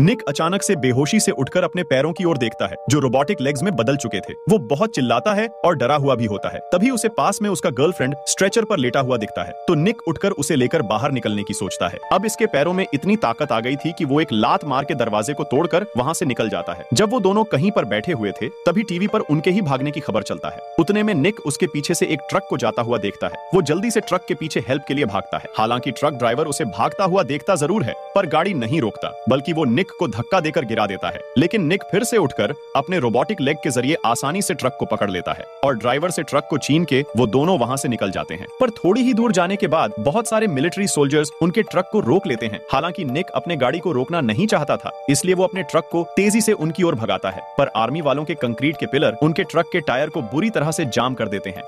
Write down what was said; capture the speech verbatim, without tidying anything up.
निक अचानक से बेहोशी से उठकर अपने पैरों की ओर देखता है जो रोबोटिक लेग्स में बदल चुके थे। वो बहुत चिल्लाता है और डरा हुआ भी होता है। तभी उसे पास में उसका गर्लफ्रेंड स्ट्रेचर पर लेटा हुआ दिखता है, तो निक उठकर उसे लेकर बाहर निकलने की सोचता है। अब इसके पैरों में इतनी ताकत आ गई थी कि वो एक लात मार के दरवाजे को तोड़कर वहाँ से निकल जाता है। जब वो दोनों कहीं पर बैठे हुए थे तभी टीवी पर उनके ही भागने की खबर चलता है। उतने में निक उसके पीछे से एक ट्रक को जाता हुआ देखता है। वो जल्दी से ट्रक के पीछे हेल्प के लिए भागता है। हालांकि ट्रक ड्राइवर उसे भागता हुआ देखता जरूर है पर गाड़ी नहीं रोकता, बल्कि वो निक को धक्का देकर गिरा देता है। लेकिन निक फिर से उठकर अपने रोबोटिक लेग के जरिए आसानी से ट्रक को पकड़ लेता है और ड्राइवर से ट्रक को छीन के वो दोनों वहाँ से निकल जाते हैं। पर थोड़ी ही दूर जाने के बाद बहुत सारे मिलिट्री सोल्जर्स उनके ट्रक को रोक लेते हैं। हालांकि निक अपने गाड़ी को रोकना नहीं चाहता था, इसलिए वो अपने ट्रक को तेजी से उनकी ओर भगाता है। पर आर्मी वालों के कंक्रीट के पिलर उनके ट्रक के टायर को बुरी तरह से जाम कर देते हैं।